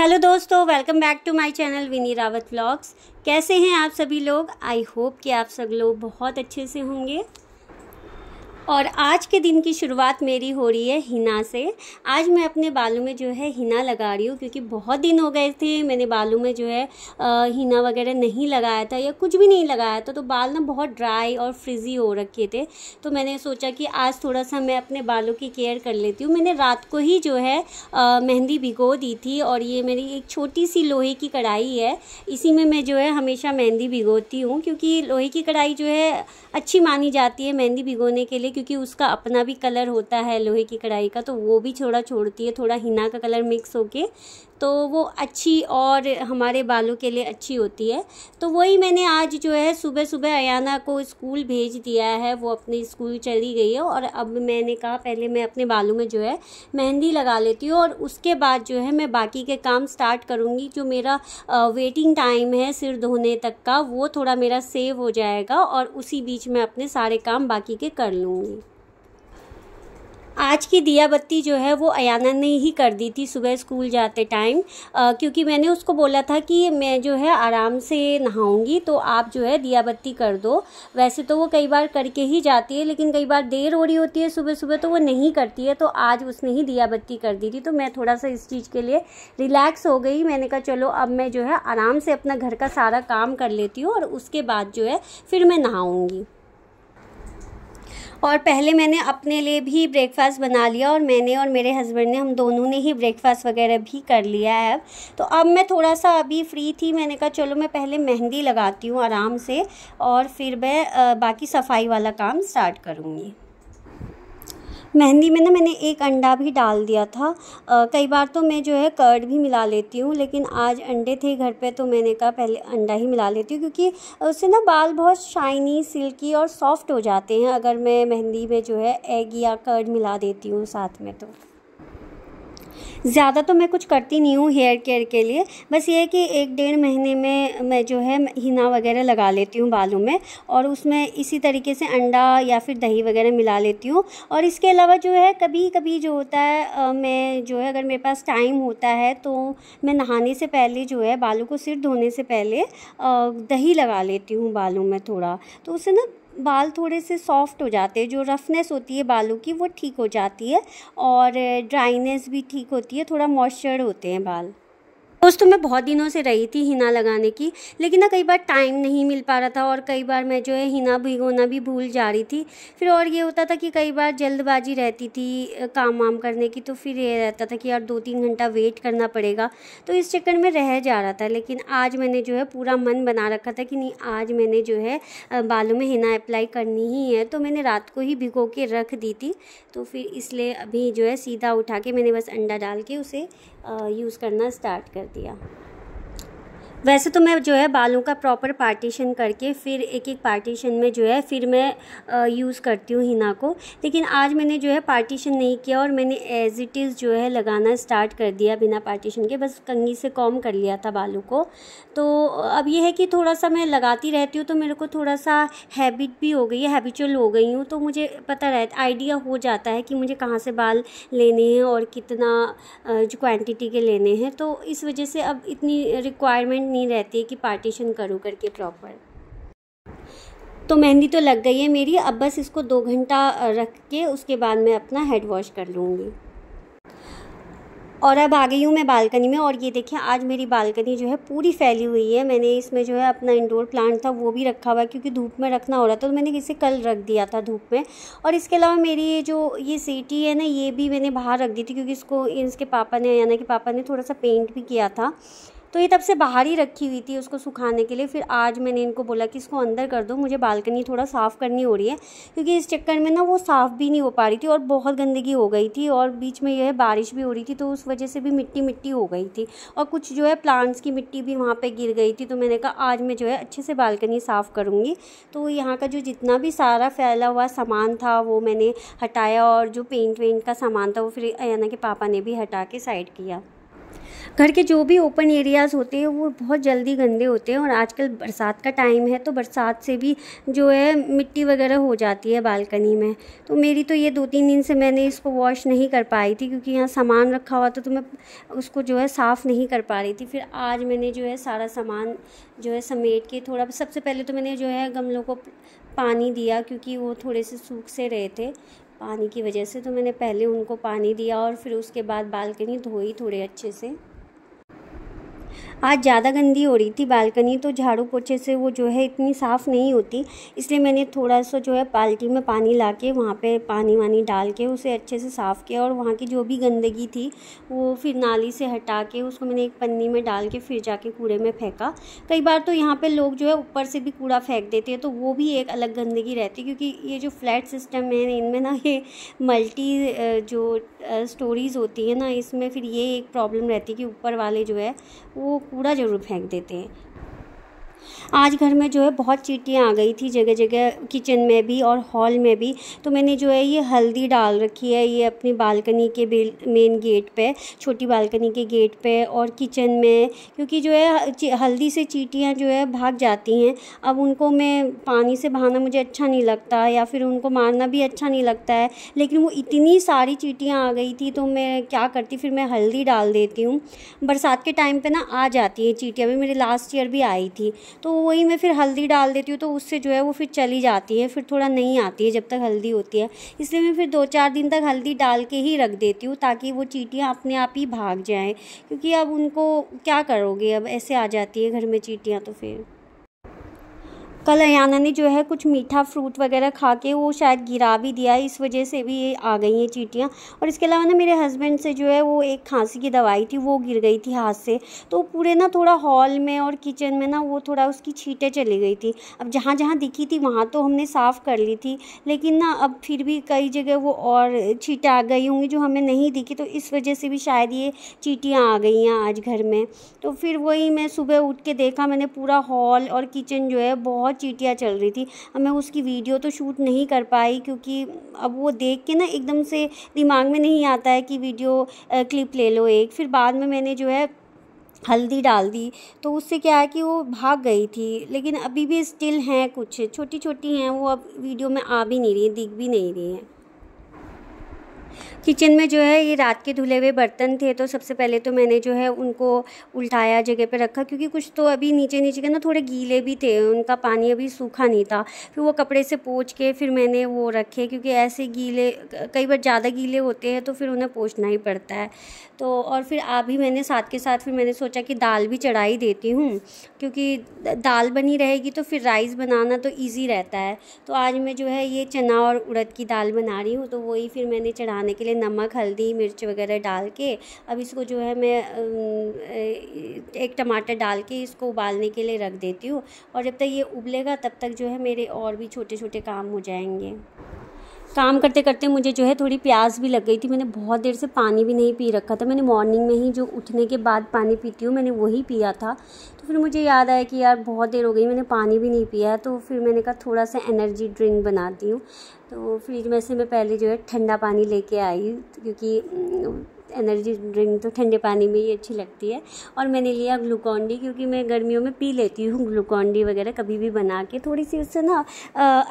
Hello दोस्तों, welcome back to my channel Vini Rawat vlogs. कैसे हैं आप सभी लोग? आई होप कि आप सब लोग बहुत अच्छे से होंगे। और आज के दिन की शुरुआत मेरी हो रही है हिना से। आज मैं अपने बालों में जो है हिना लगा रही हूँ, क्योंकि बहुत दिन हो गए थे मैंने बालों में जो है हिना वगैरह नहीं लगाया था या कुछ भी नहीं लगाया था, तो बाल ना बहुत ड्राई और फ्रिजी हो रखे थे। तो मैंने सोचा कि आज थोड़ा सा मैं अपने बालों की केयर कर लेती हूँ। मैंने रात को ही जो है मेहंदी भिगो दी थी, और ये मेरी एक छोटी सी लोहे की कढ़ाई है, इसी में मैं जो है हमेशा मेहंदी भिगोती हूँ, क्योंकि लोहे की कढ़ाई जो है अच्छी मानी जाती है मेहंदी भिगोने के लिए, क्योंकि उसका अपना भी कलर होता है लोहे की कढ़ाई का, तो वो भी थोड़ा छोड़ती है, थोड़ा हिना का कलर मिक्स होके, तो वो अच्छी और हमारे बालों के लिए अच्छी होती है। तो वही मैंने आज जो है सुबह सुबह अयाना को स्कूल भेज दिया है, वो अपने स्कूल चली गई है। और अब मैंने कहा पहले मैं अपने बालों में जो है मेहंदी लगा लेती हूँ, और उसके बाद जो है मैं बाकी के काम स्टार्ट करूँगी। जो मेरा वेटिंग टाइम है सिर धोने तक का, वो थोड़ा मेरा सेव हो जाएगा, और उसी बीच में अपने सारे काम बाकी के कर लूँगी। आज की दिया बत्ती जो है वो अयाना ने ही कर दी थी सुबह स्कूल जाते टाइम, क्योंकि मैंने उसको बोला था कि मैं जो है आराम से नहाऊंगी, तो आप जो है दिया बत्ती कर दो। वैसे तो वो कई बार करके ही जाती है, लेकिन कई बार देर हो रही होती है सुबह सुबह, तो वो नहीं करती है। तो आज उसने ही दिया बत्ती कर दी थी, तो मैं थोड़ा सा इस चीज़ के लिए रिलैक्स हो गई। मैंने कहा चलो अब मैं जो है आराम से अपना घर का सारा काम कर लेती हूँ, और उसके बाद जो है फिर मैं नहाऊँगी। और पहले मैंने अपने लिए भी ब्रेकफास्ट बना लिया, और मैंने और मेरे हस्बैंड ने, हम दोनों ने ही ब्रेकफास्ट वगैरह भी कर लिया है। अब तो अब मैं थोड़ा सा अभी फ्री थी, मैंने कहा चलो मैं पहले मेहंदी लगाती हूँ आराम से, और फिर मैं बाकी सफाई वाला काम स्टार्ट करूँगी। मेहंदी में ना मैंने एक अंडा भी डाल दिया था। कई बार तो मैं जो है कर्ड भी मिला लेती हूँ, लेकिन आज अंडे थे घर पे, तो मैंने कहा पहले अंडा ही मिला लेती हूँ, क्योंकि उससे ना बाल बहुत शाइनी, सिल्की और सॉफ्ट हो जाते हैं अगर मैं मेहंदी में जो है एग या कर्ड मिला देती हूँ साथ में। तो ज़्यादा तो मैं कुछ करती नहीं हूँ हेयर केयर के लिए, बस ये है कि एक डेढ़ महीने में मैं जो है हिना वगैरह लगा लेती हूँ बालों में, और उसमें इसी तरीके से अंडा या फिर दही वगैरह मिला लेती हूँ। और इसके अलावा जो है कभी कभी जो होता है, मैं जो है अगर मेरे पास टाइम होता है तो मैं नहाने से पहले जो है बालों को सिर धोने से पहले दही लगा लेती हूँ बालों में थोड़ा, तो उससे ना बाल थोड़े से सॉफ्ट हो जाते हैं, जो रफनेस होती है बालों की वो ठीक हो जाती है, और ड्राइनेस भी ठीक होती है, थोड़ा मॉइस्चर होते हैं बाल। दोस्तों मैं बहुत दिनों से रही थी हिना लगाने की, लेकिन ना कई बार टाइम नहीं मिल पा रहा था, और कई बार मैं जो है हिना भिगोना भी भूल जा रही थी। फिर और ये होता था कि कई बार जल्दबाजी रहती थी काम वाम करने की, तो फिर ये रहता था कि यार 2-3 घंटा वेट करना पड़ेगा, तो इस चक्कर में रह जा रहा था। लेकिन आज मैंने जो है पूरा मन बना रखा था कि नहीं, आज मैंने जो है बालों में हिना अप्लाई करनी ही है, तो मैंने रात को ही भिगो के रख दी थी, तो फिर इसलिए अभी जो है सीधा उठा के मैंने बस अंडा डाल के उसे यूज़ करना स्टार्ट कर दिया। वैसे तो मैं जो है बालों का प्रॉपर पार्टीशन करके फिर एक पार्टीशन में जो है फिर मैं यूज़ करती हूँ हिना को, लेकिन आज मैंने जो है पार्टीशन नहीं किया, और मैंने एज इट इज़ जो है लगाना स्टार्ट कर दिया बिना पार्टीशन के, बस कंघी से कॉम कर लिया था बालों को। तो अब ये है कि थोड़ा सा मैं लगाती रहती हूँ, तो मेरे को थोड़ा सा हैबिट भी हो गई है, हैबिचुअल हो गई हूँ, तो मुझे पता रहता, आइडिया हो जाता है कि मुझे कहाँ से बाल लेने हैं और कितना जो क्वान्टिटी के लेने हैं, तो इस वजह से अब इतनी रिक्वायरमेंट नहीं रहती है कि पार्टीशन करूँ करके प्रॉपर। तो मेहंदी तो लग गई है मेरी, अब बस इसको 2 घंटा रख के उसके बाद मैं अपना हेड वॉश कर लूँगी। और अब आ गई हूँ मैं बालकनी में, और ये देखिए आज मेरी बालकनी जो है पूरी फैली हुई है। मैंने इसमें जो है अपना इंडोर प्लांट था वो भी रखा हुआ है, क्योंकि धूप में रखना हो रहा था, तो मैंने इसे कल रख दिया था धूप में। और इसके अलावा मेरी जो ये सीटी है ना, ये भी मैंने बाहर रख दी थी, क्योंकि इसको इसके पापा ने, यानी कि पापा ने थोड़ा सा पेंट भी किया था, तो ये तब से बाहर ही रखी हुई थी उसको सुखाने के लिए। फिर आज मैंने इनको बोला कि इसको अंदर कर दो, मुझे बालकनी थोड़ा साफ़ करनी हो रही है, क्योंकि इस चक्कर में ना वो साफ़ भी नहीं हो पा रही थी, और बहुत गंदगी हो गई थी, और बीच में यह बारिश भी हो रही थी, तो उस वजह से भी मिट्टी मिट्टी हो गई थी, और कुछ जो है प्लांट्स की मिट्टी भी वहाँ पर गिर गई थी। तो मैंने कहा आज मैं जो है अच्छे से बालकनी साफ़ करूँगी। तो यहाँ का जो जितना भी सारा फैला हुआ सामान था वो मैंने हटाया, और जो पेंट वेंट का सामान था वो फिर अयाना के पापा ने भी हटा के साइड किया। घर के जो भी ओपन एरियाज़ होते हैं वो बहुत जल्दी गंदे होते हैं, और आजकल बरसात का टाइम है तो बरसात से भी जो है मिट्टी वगैरह हो जाती है बालकनी में। तो मेरी तो ये 2-3 दिन से मैंने इसको वॉश नहीं कर पाई थी क्योंकि यहाँ सामान रखा हुआ था तो मैं उसको जो है साफ़ नहीं कर पा रही थी। फिर आज मैंने जो है सारा सामान जो है समेट के थोड़ा, सबसे पहले तो मैंने जो है गमलों को पानी दिया क्योंकि वो थोड़े से सूख से रहे थे पानी की वजह से, तो मैंने पहले उनको पानी दिया और फिर उसके बाद बालकनी धोई थोड़े अच्छे से। आज ज़्यादा गंदी हो रही थी बालकनी तो झाड़ू पोछे से वो जो है इतनी साफ़ नहीं होती, इसलिए मैंने थोड़ा सा जो है बाल्टी में पानी लाके वहाँ पे पानी वानी डाल के उसे अच्छे से साफ़ किया, और वहाँ की जो भी गंदगी थी वो फिर नाली से हटा के उसको मैंने एक पन्नी में डाल के फिर जाके कूड़े में फेंका। कई बार तो यहाँ पर लोग जो है ऊपर से भी कूड़ा फेंक देते हैं तो वो भी एक अलग गंदगी रहती है, क्योंकि ये जो फ्लैट सिस्टम है इनमें ना ये मल्टी जो स्टोरीज़ होती है ना इसमें फिर ये एक प्रॉब्लम रहती है कि ऊपर वाले जो है वो कूड़ा जरूर फेंक देते हैं। आज घर में जो है बहुत चींटियाँ आ गई थी जगह जगह, किचन में भी और हॉल में भी। तो मैंने जो है ये हल्दी डाल रखी है ये अपनी बालकनी के मेन गेट पे, छोटी बालकनी के गेट पे और किचन में, क्योंकि जो है हल्दी से चींटियाँ जो है भाग जाती हैं। अब उनको मैं पानी से बहाना मुझे अच्छा नहीं लगता या फिर उनको मारना भी अच्छा नहीं लगता है, लेकिन वो इतनी सारी चींटियाँ आ गई थी तो मैं क्या करती, फिर मैं हल्दी डाल देती हूँ। बरसात के टाइम पर ना आ जाती है चींटियाँ, भी मेरे लास्ट ईयर भी आई थी, तो वही मैं फिर हल्दी डाल देती हूँ तो उससे जो है वो फिर चली जाती है, फिर थोड़ा नहीं आती है जब तक हल्दी होती है। इसलिए मैं फिर 2-4 दिन तक हल्दी डाल के ही रख देती हूँ ताकि वो चींटियाँ अपने आप ही भाग जाएं, क्योंकि अब उनको क्या करोगे, अब ऐसे आ जाती है घर में चींटियाँ। तो फिर कल अयाना ने जो है कुछ मीठा फ्रूट वगैरह खा के वो शायद गिरा भी दिया, इस वजह से भी ये आ गई हैं चींटियाँ। और इसके अलावा ना मेरे हस्बैंड से जो है वो एक खांसी की दवाई थी वो गिर गई थी हाथ से, तो पूरे ना थोड़ा हॉल में और किचन में ना वो थोड़ा उसकी छींटे चली गई थी। अब जहाँ जहाँ दिखी थी वहाँ तो हमने साफ़ कर ली थी, लेकिन ना अब फिर भी कई जगह वो और छींटे आ गई होंगी जो हमें नहीं दिखी, तो इस वजह से भी शायद ये चींटियाँ आ गई हैं आज घर में। तो फिर वही मैं सुबह उठ के देखा, मैंने पूरा हॉल और किचन जो है बहुत चींटियाँ चल रही थी। अब मैं उसकी वीडियो तो शूट नहीं कर पाई क्योंकि अब वो देख के ना एकदम से दिमाग में नहीं आता है कि वीडियो क्लिप ले लो एक। फिर बाद में मैंने जो है हल्दी डाल दी तो उससे क्या है कि वो भाग गई थी, लेकिन अभी भी स्टिल हैं कुछ छोटी छोटी हैं वो, अब वीडियो में आ भी नहीं रही है, दिख भी नहीं रही है। किचन में जो है ये रात के धुले हुए बर्तन थे तो सबसे पहले तो मैंने जो है उनको उल्टाया जगह पे रखा, क्योंकि कुछ तो अभी नीचे के ना थोड़े गीले भी थे, उनका पानी अभी सूखा नहीं था। फिर वो कपड़े से पोंछ के फिर मैंने वो रखे, क्योंकि ऐसे गीले कई बार ज़्यादा गीले होते हैं तो फिर उन्हें पोंछना ही पड़ता है। तो और फिर आप भी मैंने साथ के साथ फिर मैंने सोचा कि दाल भी चढ़ा ही देती हूँ, क्योंकि दाल बनी रहेगी तो फिर राइस बनाना तो ईजी रहता है। तो आज मैं जो है ये चना और उड़द की दाल बना रही हूँ, तो वही फिर मैंने चढ़ाने के लिए नमक हल्दी मिर्च वगैरह डाल के, अब इसको जो है मैं एक टमाटर डाल के इसको उबालने के लिए रख देती हूँ, और जब तक ये उबलेगा तब तक जो है मेरे और भी छोटे छोटे काम हो जाएंगे। काम करते करते मुझे जो है थोड़ी प्यास भी लग गई थी, मैंने बहुत देर से पानी भी नहीं पी रखा था। मैंने मॉर्निंग में ही जो उठने के बाद पानी पीती हूँ मैंने वही पिया था, तो फिर मुझे याद आया कि यार बहुत देर हो गई मैंने पानी भी नहीं पिया, तो फिर मैंने कहा थोड़ा सा एनर्जी ड्रिंक बनाती हूँ। तो फ्रिज में से मैं पहले जो है ठंडा पानी लेके आई, क्योंकि एनर्जी ड्रिंक तो ठंडे पानी में ही अच्छी लगती है। और मैंने लिया ग्लूकॉन-डी, क्योंकि मैं गर्मियों में पी लेती हूँ ग्लूकॉन-डी वगैरह कभी भी बना के, थोड़ी सी उससे ना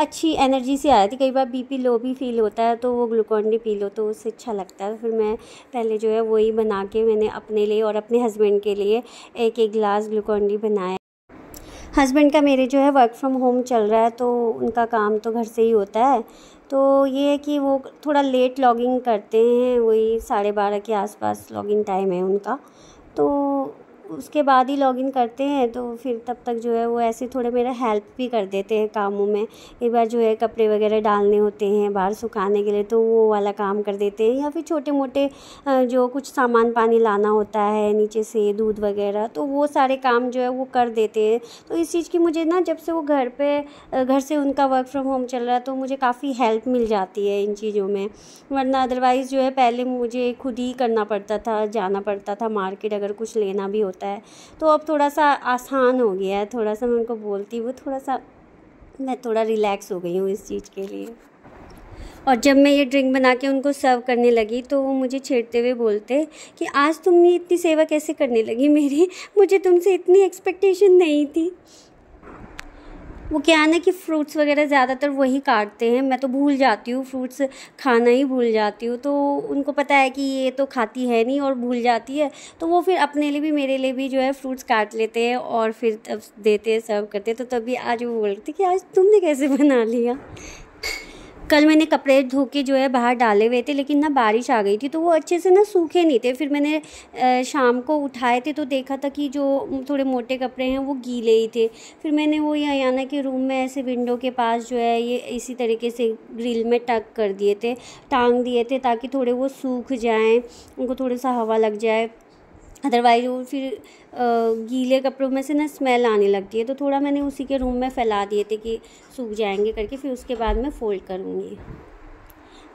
अच्छी एनर्जी से आ जाती। कई बार बीपी लो भी फील होता है तो वो ग्लूकॉन-डी पी लो तो उससे अच्छा लगता है। फिर मैं पहले जो है वही बना के मैंने अपने लिए और अपने हस्बैंड के लिए एक गिलास ग्लूकॉन-डी बनाया। हस्बैंड का मेरे जो है वर्क फ्रॉम होम चल रहा है तो उनका काम तो घर से ही होता है, तो ये है कि वो थोड़ा लेट लॉगिंग करते हैं, वही 12:30 के आसपास लॉगिंग टाइम है उनका, तो उसके बाद ही लॉगिन करते हैं। तो फिर तब तक जो है वो ऐसे थोड़े मेरा हेल्प भी कर देते हैं कामों में। एक बार जो है कपड़े वगैरह डालने होते हैं बाहर सुखाने के लिए तो वो वाला काम कर देते हैं, या फिर छोटे मोटे जो कुछ सामान पानी लाना होता है नीचे से दूध वगैरह, तो वो सारे काम जो है वो कर देते हैं। तो इस चीज़ की मुझे ना जब से वो घर से उनका वर्क फ्रॉम होम चल रहा है तो मुझे काफ़ी हेल्प मिल जाती है इन चीज़ों में, वरना अदरवाइज़ जो है पहले मुझे खुद ही करना पड़ता था, जाना पड़ता था मार्केट अगर कुछ लेना भी। तो अब थोड़ा सा आसान हो गया है, थोड़ा सा मैं उनको बोलती हूँ, थोड़ा सा मैं थोड़ा रिलैक्स हो गई हूँ इस चीज़ के लिए। और जब मैं ये ड्रिंक बना के उनको सर्व करने लगी तो वो मुझे छेड़ते हुए बोलते कि आज तुम ये इतनी सेवा कैसे करने लगी मेरी, मुझे तुमसे इतनी एक्सपेक्टेशन नहीं थी। वो क्या है ना कि फ्रूट्स वगैरह ज़्यादातर वही काटते हैं, मैं तो भूल जाती हूँ, फ्रूट्स खाना ही भूल जाती हूँ। तो उनको पता है कि ये तो खाती है नहीं और भूल जाती है, तो वो फिर अपने लिए भी मेरे लिए भी जो है फ्रूट्स काट लेते हैं और फिर तब देते हैं, सर्व करते हैं। तो तभी आज वो बोल रहे थे कि आज तुमने कैसे बना लिया। कल मैंने कपड़े धो के जो है बाहर डाले हुए थे, लेकिन ना बारिश आ गई थी तो वो अच्छे से ना सूखे नहीं थे। फिर मैंने शाम को उठाए थे तो देखा था कि जो थोड़े मोटे कपड़े हैं वो गीले ही थे। फिर मैंने वो याना के रूम में ऐसे विंडो के पास जो है ये इसी तरीके से ग्रिल में टक कर दिए थे, टांग दिए थे, ताकि थोड़े वो सूख जाएँ, उनको थोड़ा सा हवा लग जाए। अदरवाइज़ वो फिर गीले कपड़ों में से ना स्मेल आने लगती है। तो थोड़ा मैंने उसी के रूम में फैला दिए थे कि सूख जाएंगे करके, फिर उसके बाद मैं फ़ोल्ड करूँगी।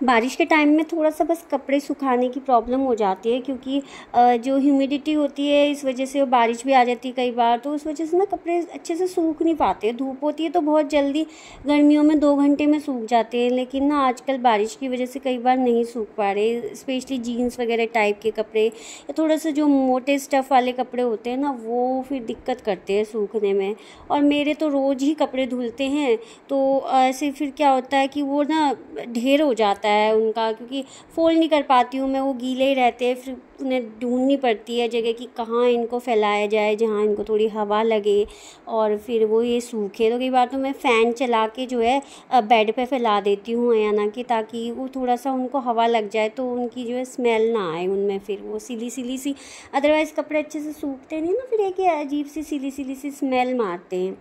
बारिश के टाइम में थोड़ा सा बस कपड़े सुखाने की प्रॉब्लम हो जाती है, क्योंकि जो ह्यूमिडिटी होती है इस वजह से, वो बारिश भी आ जाती है कई बार, तो उस वजह से ना कपड़े अच्छे से सूख नहीं पाते। धूप होती है तो बहुत जल्दी, गर्मियों में 2 घंटे में सूख जाते हैं, लेकिन ना आजकल बारिश की वजह से कई बार नहीं सूख पा रहे। स्पेशली जीन्स वगैरह टाइप के कपड़े या थोड़ा सा जो मोटे स्टफ़ वाले कपड़े होते हैं ना, वो फिर दिक्कत करते हैं सूखने में। और मेरे तो रोज़ ही कपड़े धुलते हैं, तो ऐसे फिर क्या होता है कि वो ना ढेर हो जाता है उनका, क्योंकि फोल्ड नहीं कर पाती हूँ मैं, वो गीले ही रहते हैं। फिर उन्हें ढूंढनी पड़ती है जगह कि कहाँ इनको फैलाया जाए जहाँ इनको थोड़ी हवा लगे और फिर वो ये सूखे। तो कई बार तो मैं फ़ैन चला के जो है बेड पे फैला देती हूँ अयाना के, ताकि वो थोड़ा सा उनको हवा लग जाए तो उनकी जो है स्मेल ना आए उनमें, फिर वो सिली सी। अदरवाइज़ कपड़े अच्छे से सूखते नहीं ना, फिर एक अजीब सी सिली सी स्मेल मारते हैं।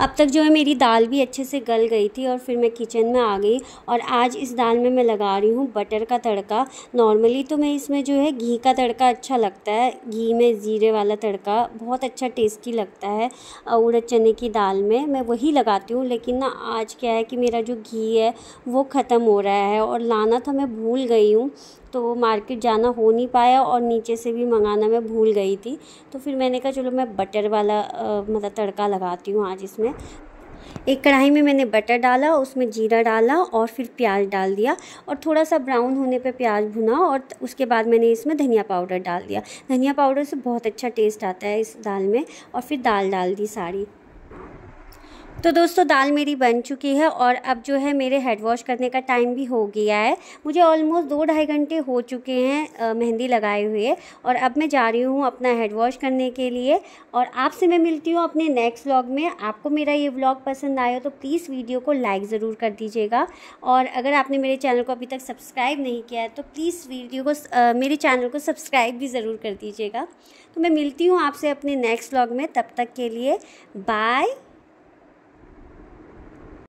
अब तक जो है मेरी दाल भी अच्छे से गल गई थी और फिर मैं किचन में आ गई। और आज इस दाल में मैं लगा रही हूँ बटर का तड़का। नॉर्मली तो मैं इसमें जो है घी का तड़का अच्छा लगता है, घी में जीरे वाला तड़का बहुत अच्छा टेस्टी लगता है उड़द चने की दाल में, मैं वही लगाती हूँ। लेकिन ना आज क्या है कि मेरा जो घी है वो ख़त्म हो रहा है और लाना था मैं भूल गई हूँ, तो मार्केट जाना हो नहीं पाया और नीचे से भी मंगाना मैं भूल गई थी। तो फिर मैंने कहा चलो मैं बटर वाला मतलब तड़का लगाती हूँ आज इसमें। एक कढ़ाई में मैंने बटर डाला, उसमें जीरा डाला और फिर प्याज डाल दिया और थोड़ा सा ब्राउन होने पे प्याज भुना और उसके बाद मैंने इसमें धनिया पाउडर डाल दिया। धनिया पाउडर से बहुत अच्छा टेस्ट आता है इस दाल में। और फिर दाल डाल दी सारी। तो दोस्तों दाल मेरी बन चुकी है और अब जो है मेरे हेड वॉश करने का टाइम भी हो गया है। मुझे ऑलमोस्ट 2-2.5 घंटे हो चुके हैं मेहंदी लगाए हुए और अब मैं जा रही हूँ अपना हेड वॉश करने के लिए। और आपसे मैं मिलती हूँ अपने नेक्स्ट व्लॉग में। आपको मेरा ये व्लॉग पसंद आया तो प्लीज़ वीडियो को लाइक ज़रूर कर दीजिएगा। और अगर आपने मेरे चैनल को अभी तक सब्सक्राइब नहीं किया है तो प्लीज़ मेरे चैनल को सब्सक्राइब भी ज़रूर कर दीजिएगा। तो मैं मिलती हूँ आपसे अपने नेक्स्ट व्लॉग में, तब तक के लिए बाय।